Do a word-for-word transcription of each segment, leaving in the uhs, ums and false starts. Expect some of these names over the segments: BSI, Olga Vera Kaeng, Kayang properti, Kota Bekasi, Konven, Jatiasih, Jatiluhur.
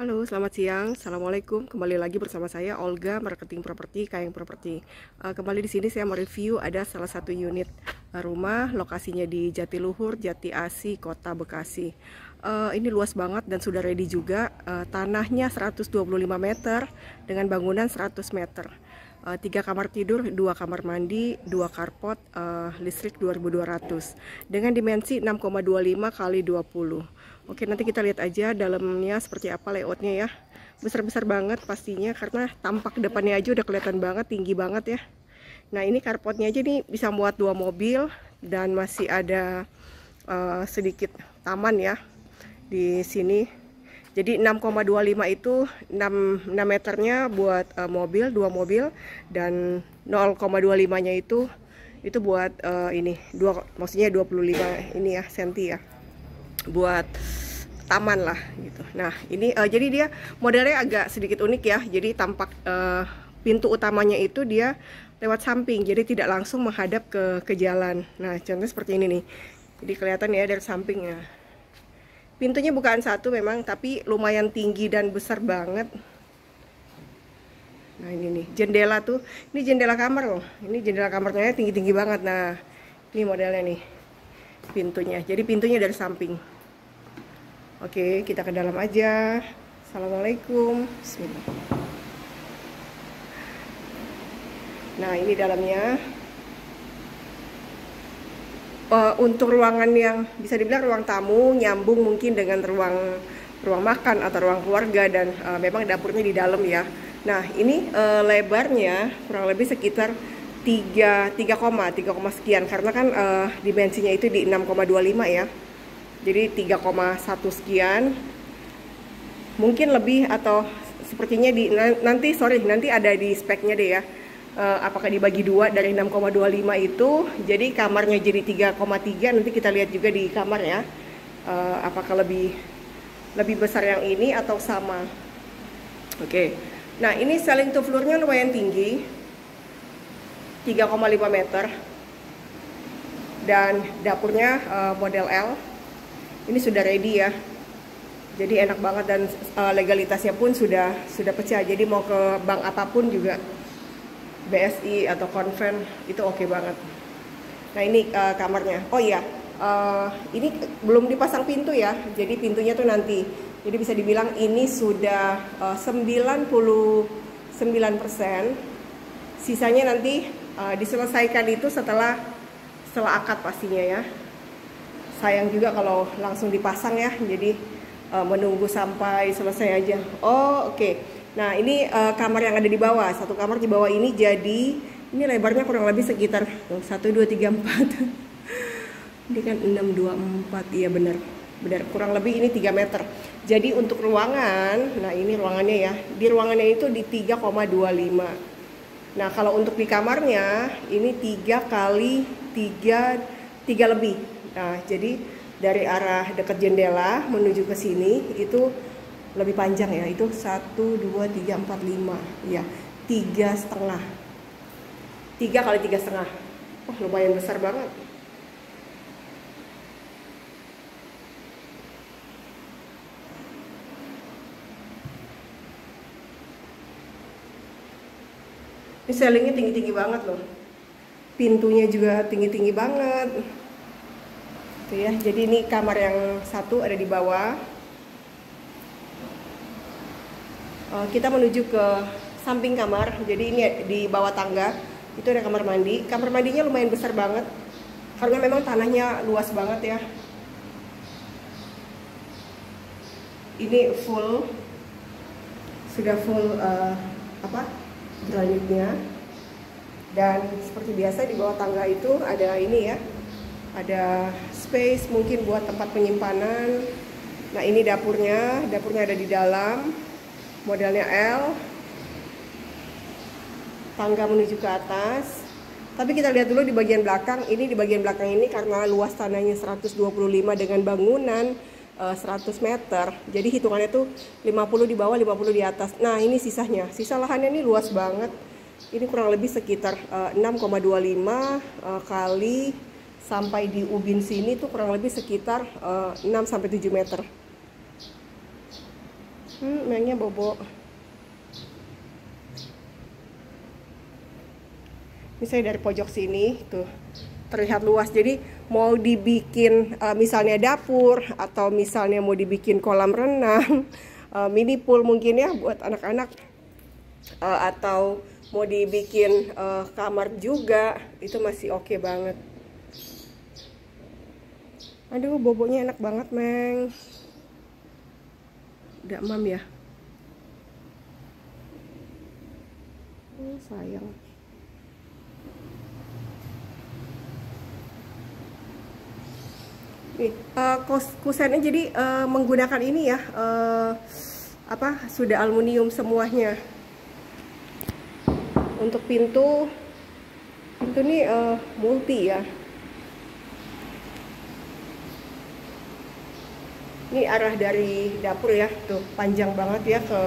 Halo, selamat siang. Assalamualaikum. Kembali lagi bersama saya Olga, marketing properti Kayang Properti. Uh, kembali di sini saya mau review ada salah satu unit rumah lokasinya di Jatiluhur, Jatiasih, Kota Bekasi. Uh, ini luas banget dan sudah ready juga. Uh, tanahnya seratus dua puluh lima meter dengan bangunan seratus meter. Uh, tiga kamar tidur, dua kamar mandi, dua carport, uh, listrik dua ribu dua ratus dengan dimensi enam koma dua puluh lima kali dua puluh. Oke, nanti kita lihat aja dalamnya seperti apa, layoutnya ya. Besar-besar banget pastinya, karena tampak depannya aja udah kelihatan banget, tinggi banget ya. Nah, ini carportnya aja nih bisa muat dua mobil, dan masih ada uh, sedikit taman ya di sini. Jadi enam koma dua puluh lima itu enam meternya buat uh, mobil, dua mobil, dan nol koma dua puluh lima nya itu itu buat uh, ini, dua, maksudnya dua puluh lima ini ya, senti ya, buat taman lah gitu. Nah, ini uh, jadi dia modelnya agak sedikit unik ya. Jadi tampak uh, pintu utamanya itu dia lewat samping, jadi tidak langsung menghadap ke ke jalan. Nah, contohnya seperti ini nih. Jadi kelihatan ya dari sampingnya. Pintunya bukan satu memang, tapi lumayan tinggi dan besar banget. Nah, ini nih jendela tuh. Ini jendela kamar loh. Ini jendela kamarnya tinggi-tinggi banget. Nah, ini modelnya nih pintunya, jadi pintunya dari samping. Oke, kita ke dalam aja. Assalamualaikum. Bismillah. Nah, ini dalamnya. Uh, untuk ruangan yang bisa dibilang ruang tamu, nyambung mungkin dengan ruang ruang makan atau ruang keluarga, dan uh, memang dapurnya di dalam ya. Nah, ini uh, lebarnya kurang lebih sekitar tiga koma sekian, karena kan uh, dimensinya itu di enam koma dua puluh lima ya, jadi tiga koma satu sekian mungkin lebih, atau sepertinya di nanti sorry nanti ada di speknya deh ya, uh, apakah dibagi dua dari enam koma dua puluh lima itu, jadi kamarnya jadi tiga koma tiga. Nanti kita lihat juga di kamar ya, uh, apakah lebih lebih besar yang ini atau sama. Oke, okay. Nah, ini ceiling to floor-nya lumayan tinggi, tiga koma lima meter, dan dapurnya uh, model L. Ini sudah ready ya, jadi enak banget, dan uh, legalitasnya pun sudah sudah pecah, jadi mau ke bank apapun juga, B S I atau Konven itu oke okay banget. Nah, ini uh, kamarnya. Oh iya, uh, ini belum dipasang pintu ya, jadi pintunya tuh nanti. Jadi bisa dibilang ini sudah uh, sembilan puluh sembilan persen, sisanya nanti uh, diselesaikan itu setelah setelah akad pastinya ya. Sayang juga kalau langsung dipasang ya, jadi uh, menunggu sampai selesai aja. Oh, oke, okay. Nah, ini uh, kamar yang ada di bawah, satu kamar di bawah ini. Jadi ini lebarnya kurang lebih sekitar satu dua tiga empat ini kan enam dua empat, iya benar benar kurang lebih ini tiga meter. Jadi untuk ruangan, nah ini ruangannya ya, di ruangannya itu di tiga koma dua puluh lima. Nah, kalau untuk di kamarnya ini tiga kali tiga, tiga lebih. Nah, jadi dari arah dekat jendela menuju ke sini itu lebih panjang ya, itu satu dua tiga empat lima ya, tiga setengah, tiga kali tiga setengah. Wah, lumayan besar banget. Ini ceilingnya tinggi-tinggi banget loh, pintunya juga tinggi-tinggi banget tuh ya. Jadi ini kamar yang satu ada di bawah. Kita menuju ke samping kamar, jadi ini di bawah tangga itu ada kamar mandi. Kamar mandinya lumayan besar banget, karena memang tanahnya luas banget ya. Ini full, sudah full uh, apa granitnya. Dan seperti biasa di bawah tangga itu ada ini ya, ada space mungkin buat tempat penyimpanan. Nah, ini dapurnya, dapurnya ada di dalam, modelnya L, tangga menuju ke atas. Tapi kita lihat dulu di bagian belakang. Ini di bagian belakang ini karena luas tanahnya seratus dua puluh lima dengan bangunan seratus meter, jadi hitungannya tuh lima puluh di bawah, lima puluh di atas. Nah, ini sisanya, sisa lahannya ini luas banget. Ini kurang lebih sekitar uh, enam koma dua puluh lima uh, kali sampai di ubin sini tuh kurang lebih sekitar uh, enam sampai tujuh meter. Hmm, mainnya bobo. Misalnya dari pojok sini tuh terlihat luas. Jadi mau dibikin uh, misalnya dapur, atau misalnya mau dibikin kolam renang, uh, mini pool mungkin ya buat anak-anak, uh, atau mau dibikin uh, kamar juga, itu masih oke okay banget. Aduh, bobonya enak banget, Meng. Udah emam ya. Oh, sayang. Nih, uh, kusennya jadi uh, menggunakan ini ya, uh, apa, sudah aluminium semuanya. Untuk pintu, pintu ini uh, multi ya. Ini arah dari dapur ya, tuh panjang banget ya ke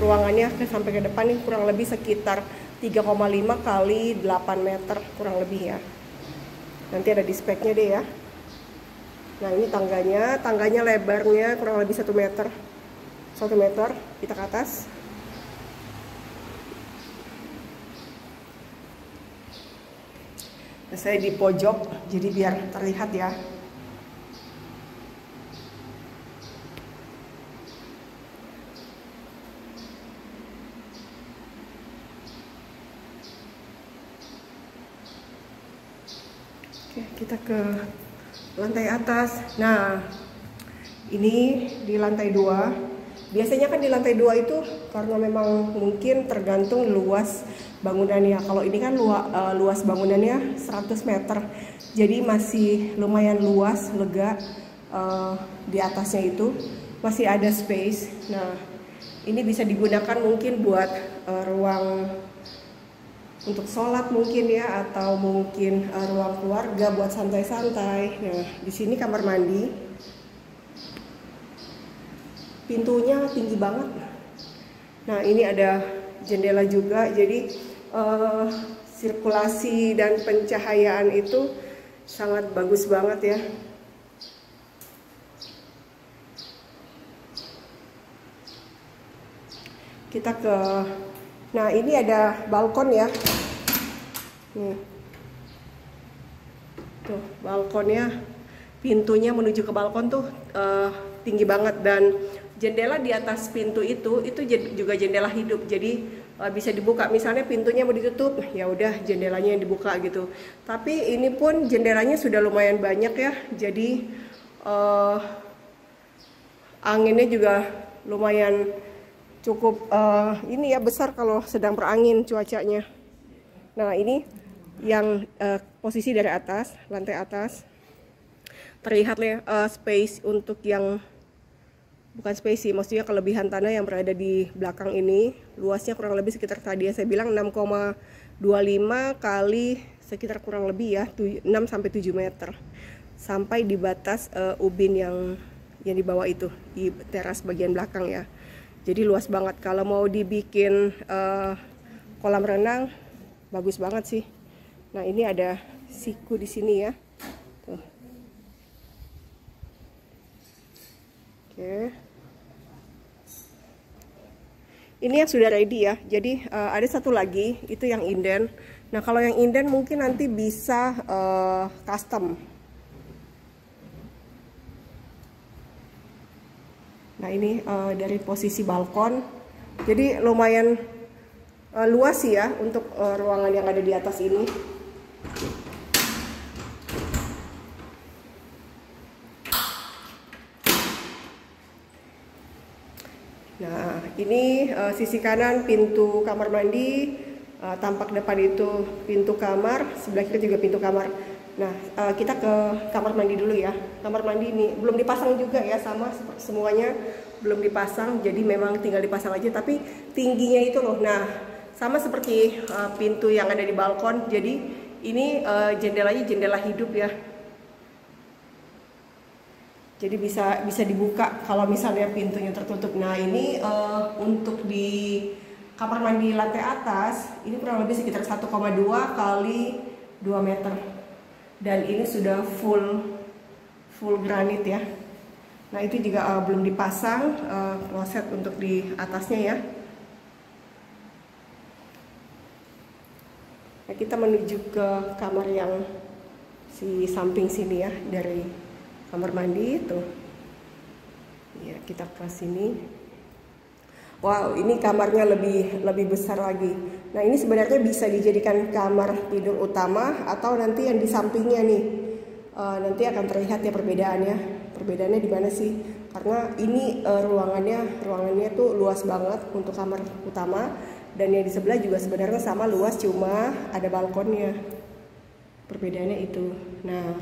ruangannya, ke sampai ke depan nih kurang lebih sekitar tiga koma lima kali delapan meter kurang lebih ya. Nanti ada di speknya deh ya. Nah ini tangganya, tangganya lebarnya kurang lebih satu meter, satu meter kita ke atas. Nah, saya di pojok, jadi biar terlihat ya. Kita ke lantai atas. Nah, ini di lantai dua. Biasanya kan di lantai dua itu karena memang mungkin tergantung luas bangunannya. Kalau ini kan luas, uh, luas bangunannya seratus meter. Jadi masih lumayan luas, lega. Uh, di atasnya itu masih ada space. Nah, ini bisa digunakan mungkin buat uh, ruang untuk sholat mungkin ya, atau mungkin uh, ruang keluarga buat santai-santai. Nah, di sini kamar mandi. Pintunya tinggi banget. Nah, ini ada jendela juga, jadi uh, sirkulasi dan pencahayaan itu sangat bagus banget ya. Kita ke, nah ini ada balkon ya. Nih. Tuh, balkonnya, pintunya menuju ke balkon tuh uh, tinggi banget, dan jendela di atas pintu itu itu juga jendela hidup. Jadi uh, bisa dibuka. Misalnya pintunya mau ditutup, ya udah jendelanya yang dibuka gitu. Tapi ini pun jendelanya sudah lumayan banyak ya. Jadi uh, anginnya juga lumayan cukup uh, ini ya, besar kalau sedang berangin cuacanya. Nah ini yang uh, posisi dari atas, lantai atas, terlihat uh, space untuk yang bukan space sih, maksudnya kelebihan tanah yang berada di belakang ini. Luasnya kurang lebih sekitar tadi ya saya bilang enam koma dua lima kali sekitar kurang lebih ya enam sampai tujuh meter, sampai di batas uh, ubin yang yang di bawah itu, di teras bagian belakang ya. Jadi luas banget. Kalau mau dibikin uh, kolam renang, bagus banget sih. Nah ini ada siku di sini ya. Tuh. Oke. Ini yang sudah ready ya. Jadi uh, ada satu lagi, itu yang inden. Nah kalau yang inden mungkin nanti bisa uh, custom. Nah ini uh, dari posisi balkon, jadi lumayan uh, luas sih ya untuk uh, ruangan yang ada di atas ini. Nah ini uh, sisi kanan pintu kamar mandi, uh, tampak depan itu pintu kamar, sebelah kiri juga pintu kamar. Nah, kita ke kamar mandi dulu ya. Kamar mandi ini belum dipasang juga ya, sama semuanya belum dipasang. Jadi memang tinggal dipasang aja, tapi tingginya itu loh. Nah, sama seperti uh, pintu yang ada di balkon. Jadi ini uh, jendelanya jendela hidup ya. Jadi bisa bisa dibuka kalau misalnya pintunya tertutup. Nah, ini uh, untuk di kamar mandi lantai atas, ini kurang lebih sekitar satu koma dua kali dua meter. Dan ini sudah full full granit ya. Nah itu juga uh, belum dipasang uh, kloset untuk di atasnya ya. Nah, kita menuju ke kamar yang si samping sini ya, dari kamar mandi tuh. Ya, kita ke sini. Wow, ini kamarnya lebih lebih besar lagi. Nah, ini sebenarnya bisa dijadikan kamar tidur utama atau nanti yang di sampingnya nih. Uh, nanti akan terlihat ya perbedaannya. Perbedaannya di mana sih? Karena ini uh, ruangannya ruangannya tuh luas banget untuk kamar utama, dan yang di sebelah juga sebenarnya sama luas, cuma ada balkonnya. Perbedaannya itu. Nah,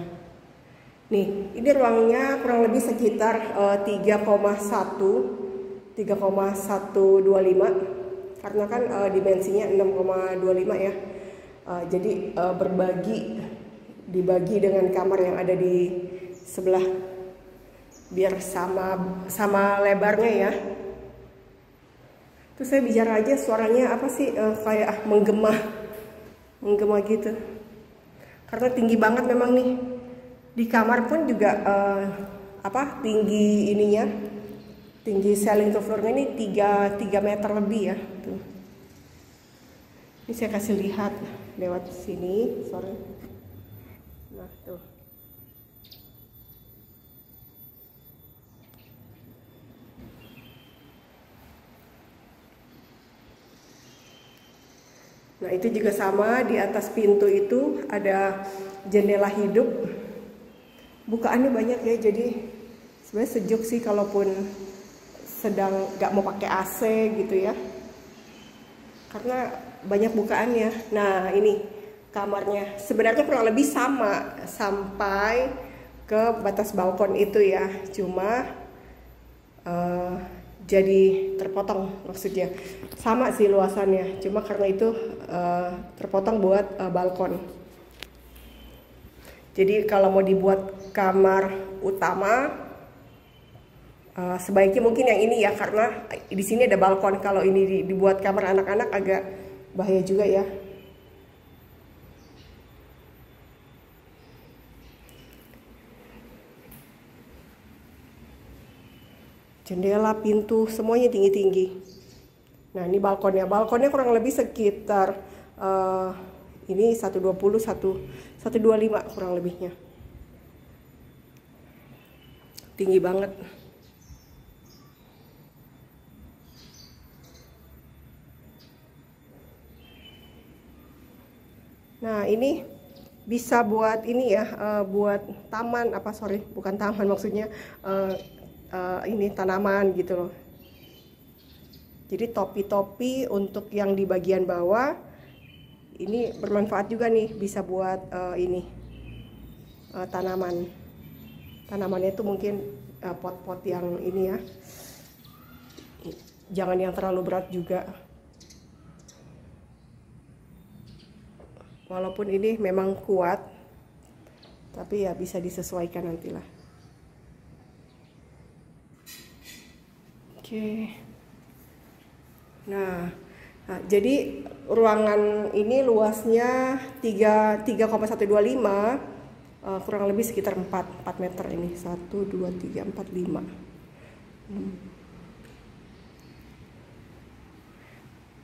nih ini ruangnya kurang lebih sekitar uh, tiga koma satu tiga koma satu dua lima, karena kan uh, dimensinya enam koma dua lima ya. Uh, jadi uh, berbagi dibagi dengan kamar yang ada di sebelah, biar sama sama lebarnya ya. Terus saya bicara aja, suaranya apa sih, e, kayak menggema menggema gitu, karena tinggi banget memang nih. Di kamar pun juga e, apa tinggi ininya, tinggi ceiling to floornya ini tiga meter lebih ya tuh. Ini saya kasih lihat lewat sini sore. Nah tuh, nah itu juga sama, di atas pintu itu ada jendela hidup, bukaannya banyak ya. Jadi sebenarnya sejuk sih kalaupun sedang nggak mau pakai A C gitu ya, karena banyak bukaannya. Nah ini kamarnya sebenarnya kurang lebih sama sampai ke batas balkon itu ya, cuma uh, jadi terpotong, maksudnya sama sih luasannya, cuma karena itu uh, terpotong buat uh, balkon. Jadi kalau mau dibuat kamar utama uh, sebaiknya mungkin yang ini ya, karena di sini ada balkon. Kalau ini dibuat kamar anak-anak agak bahaya juga ya. Jendela, pintu, semuanya tinggi-tinggi. Nah ini balkonnya, balkonnya kurang lebih sekitar uh, ini seratus dua puluh, seratus dua puluh lima kurang lebihnya. Tinggi banget. Nah ini bisa buat ini ya, uh, buat taman, apa sorry, bukan taman maksudnya. Uh, Uh, ini tanaman gitu loh. Jadi topi-topi untuk yang di bagian bawah ini bermanfaat juga nih, bisa buat uh, ini uh, tanaman. Tanamannya itu mungkin pot-pot uh, yang ini ya, jangan yang terlalu berat juga. Walaupun ini memang kuat, tapi ya bisa disesuaikan nantilah. Oke, nah, nah jadi ruangan ini luasnya tiga koma satu dua lima, uh, kurang lebih sekitar empat meter ini, satu, dua, tiga, empat, lima.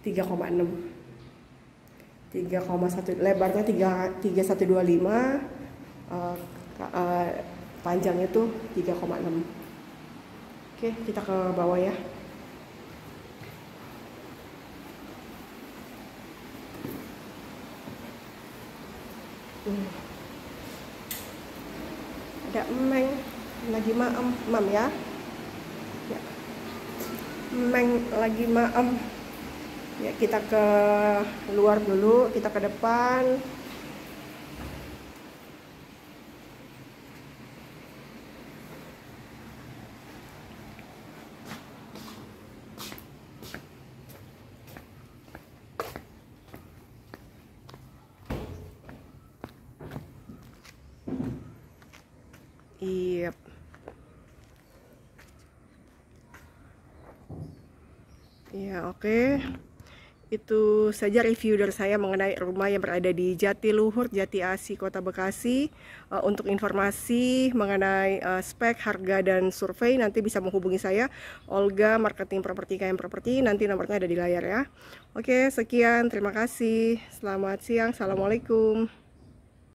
tiga koma enam, tiga koma satu, lebarnya tiga koma satu dua lima, uh, uh, panjangnya tuh tiga koma enam. Oke, kita ke bawah ya. Hmm. Ada emeng lagi maem, mam ya. Ya. Emeng lagi maem. Ya, kita ke luar dulu, kita ke depan. Yep. Ya oke, okay. Itu saja review dari saya mengenai rumah yang berada di Jatiluhur, Jatiasih, Kota Bekasi. Uh, untuk informasi mengenai uh, spek, harga, dan survei, nanti bisa menghubungi saya, Olga, marketing properti, Kayang Properti. Nanti nomornya ada di layar ya. Oke, sekian. Terima kasih. Selamat siang. Assalamualaikum.